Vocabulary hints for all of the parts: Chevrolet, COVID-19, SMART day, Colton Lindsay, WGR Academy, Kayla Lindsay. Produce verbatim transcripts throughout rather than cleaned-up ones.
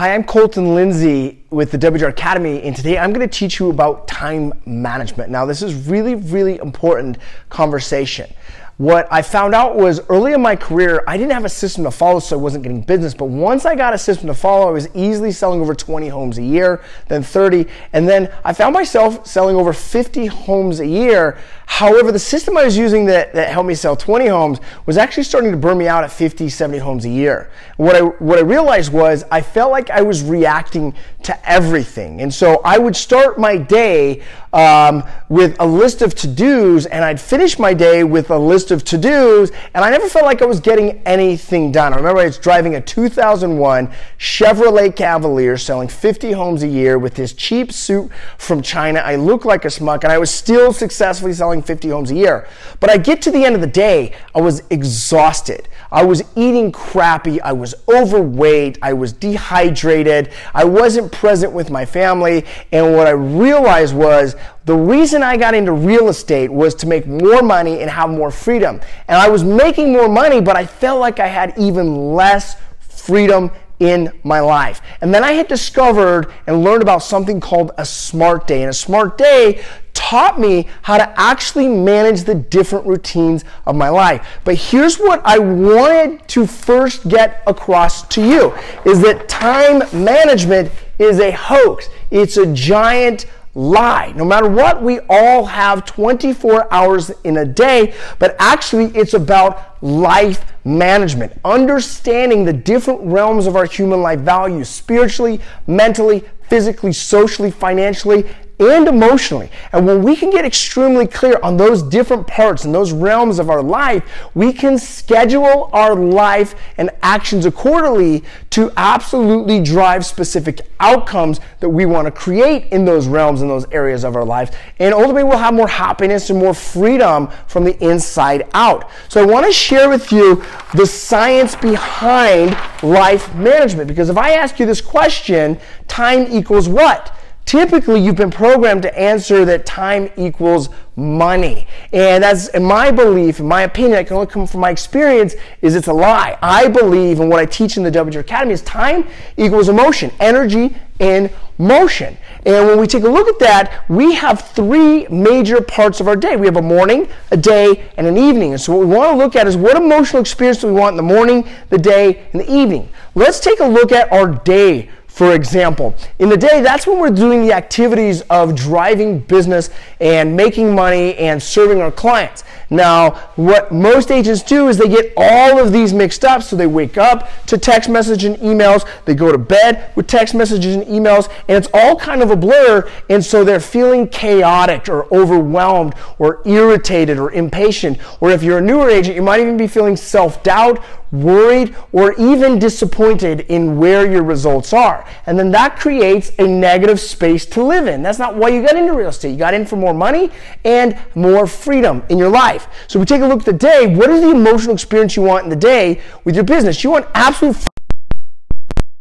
Hi, I'm Colton Lindsay with the W G R Academy, and today I'm going to teach you about time management. Now, this is really, really important conversation. What I found out was early in my career, I didn't have a system to follow, so I wasn't getting business. But once I got a system to follow, I was easily selling over twenty homes a year, then thirty, and then I found myself selling over fifty homes a year. However, the system I was using that, that helped me sell twenty homes was actually starting to burn me out at fifty, seventy homes a year. What I, what I realized was I felt like I was reacting to everything. And so I would start my day um, with a list of to-dos, and I'd finish my day with a list of to-dos, and I never felt like I was getting anything done. I remember I was driving a two thousand one Chevrolet Cavalier, selling fifty homes a year with this cheap suit from China. I looked like a schmuck, and I was still successfully selling fifty homes a year. But I get to the end of the day, I was exhausted. I was eating crappy. I was overweight. I was dehydrated. I wasn't present with my family. And what I realized was the reason I got into real estate was to make more money and have more freedom. And I was making more money, but I felt like I had even less freedom in my life. And then I had discovered and learned about something called a SMART day. And a SMART day taught me how to actually manage the different routines of my life. But here's what I wanted to first get across to you, is that time management is a hoax. It's a giant lie. No matter what, we all have twenty-four hours in a day, but actually it's about life management, understanding the different realms of our human life values, spiritually, mentally, physically, socially, financially, and emotionally. And when we can get extremely clear on those different parts and those realms of our life, we can schedule our life and actions accordingly to absolutely drive specific outcomes that we want to create in those realms and those areas of our lives. And ultimately, we'll have more happiness and more freedom from the inside out. So I want to share with you the science behind life management, because if I ask you this question, time equals what? Typically, you've been programmed to answer that time equals money. And that's, in my belief, in my opinion, I can only come from my experience, is it's a lie. I believe, and what I teach in the W G R Academy, is time equals emotion, energy in motion. And when we take a look at that, we have three major parts of our day. We have a morning, a day, and an evening. And so what we want to look at is what emotional experience do we want in the morning, the day, and the evening. Let's take a look at our day. For example, in the day, that's when we're doing the activities of driving business and making money and serving our clients. Now, what most agents do is they get all of these mixed up. So they wake up to text messages and emails. They go to bed with text messages and emails. And it's all kind of a blur. And so they're feeling chaotic or overwhelmed or irritated or impatient. Or if you're a newer agent, you might even be feeling self-doubt, worried, or even disappointed in where your results are. And then that creates a negative space to live in. That's not why you got into real estate. You got in for more money and more freedom in your life. So we take a look at the day. What is the emotional experience you want in the day with your business? You want absolute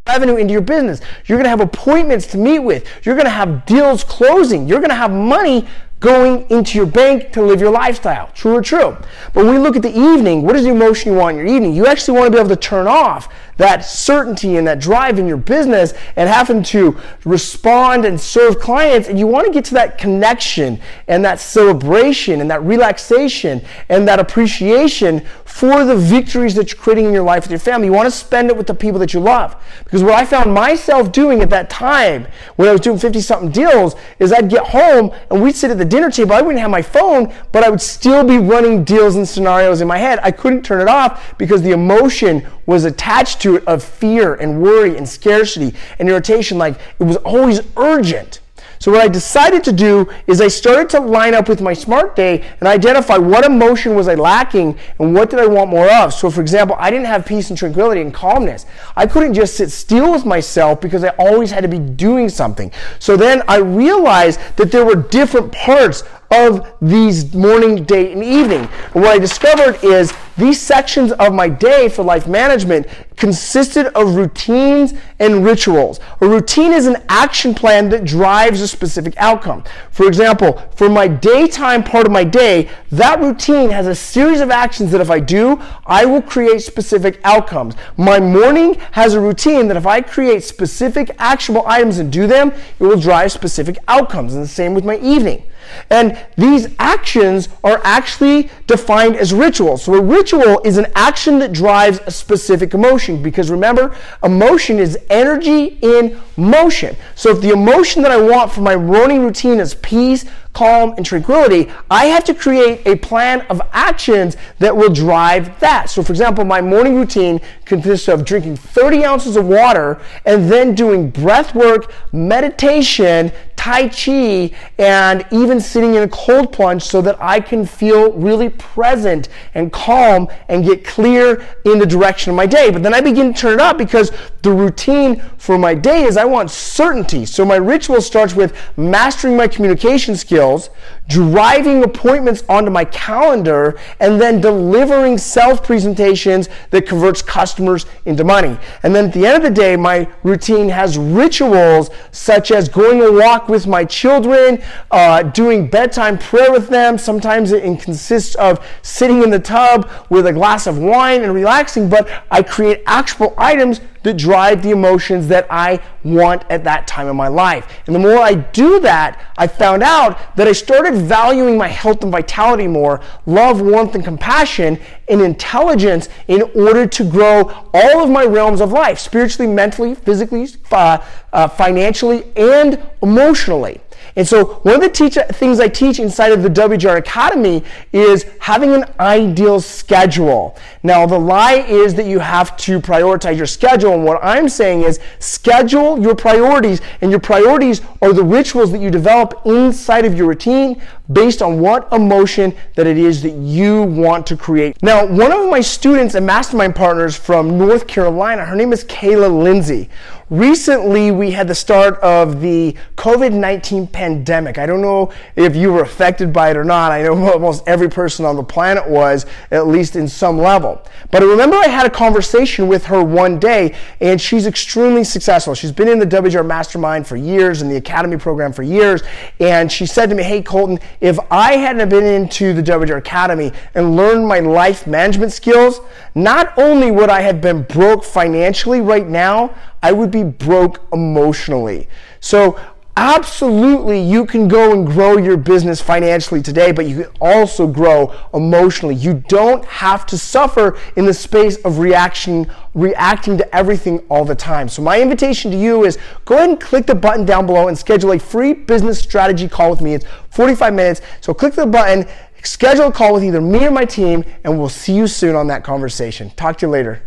revenue into your business. You're going to have appointments to meet with. You're going to have deals closing. You're going to have money going into your bank to live your lifestyle. True or true? But when we look at the evening, what is the emotion you want in your evening? You actually want to be able to turn off that certainty and that drive in your business and having to respond and serve clients. And you want to get to that connection and that celebration and that relaxation and that appreciation for the victories that you're creating in your life with your family. You want to spend it with the people that you love. Because what I found myself doing at that time when I was doing fifty-something deals is I'd get home and we'd sit at the dinner table. I wouldn't have my phone, but I would still be running deals and scenarios in my head. I couldn't turn it off because the emotion was attached to it of fear and worry and scarcity and irritation. Like, it was always urgent. So what I decided to do is I started to line up with my SMART day and identify what emotion was I lacking and what did I want more of. So for example, I didn't have peace and tranquility and calmness. I couldn't just sit still with myself because I always had to be doing something. So then I realized that there were different parts of these morning, day, and evening. And what I discovered is these sections of my day for life management consisted of routines and rituals. A routine is an action plan that drives a specific outcome. For example, for my daytime part of my day, that routine has a series of actions that if I do, I will create specific outcomes. My morning has a routine that if I create specific actionable items and do them, it will drive specific outcomes. And the same with my evening. And these actions are actually defined as rituals. So a ritual is an action that drives a specific emotion, because remember, emotion is energy in motion. So if the emotion that I want for my morning routine is peace, calm, and tranquility, I have to create a plan of actions that will drive that. So for example, my morning routine consists of drinking thirty ounces of water and then doing breath work, meditation, Tai Chi, and even sitting in a cold plunge so that I can feel really present and calm and get clear in the direction of my day. But then I begin to turn it up, because the routine for my day is I want certainty. So my ritual starts with mastering my communication skills, driving appointments onto my calendar, and then delivering sales presentations that converts customers into money. And then at the end of the day, my routine has rituals such as going a walk with my children, uh, doing bedtime prayer with them. Sometimes it consists of sitting in the tub with a glass of wine and relaxing, but I create actual items that drive the emotions that I want at that time in my life. And the more I do that, I found out that I started valuing my health and vitality more, love, warmth, and compassion, and intelligence in order to grow all of my realms of life, spiritually, mentally, physically, uh, uh, financially, and emotionally. And so one of the teach things I teach inside of the W G R Academy is having an ideal schedule. Now, the lie is that you have to prioritize your schedule. And what I'm saying is schedule your priorities. And your priorities are the rituals that you develop inside of your routine based on what emotion that it is that you want to create. Now, one of my students and mastermind partners from North Carolina, her name is Kayla Lindsay. Recently, we had the start of the COVID nineteen pandemic. I don't know if you were affected by it or not. I know almost every person on the planet was, at least in some level. But I remember I had a conversation with her one day, and she's extremely successful. She's been in the W G R Mastermind for years and the Academy program for years. And she said to me, "Hey, Colton, if I hadn't been into the W G R Academy and learned my life management skills, not only would I have been broke financially right now, I would be broke emotionally." So absolutely, you can go and grow your business financially today, but you can also grow emotionally. You don't have to suffer in the space of reaction, reacting to everything all the time. So my invitation to you is go ahead and click the button down below and schedule a free business strategy call with me. It's forty-five minutes. So click the button, schedule a call with either me or my team, and we'll see you soon on that conversation. Talk to you later.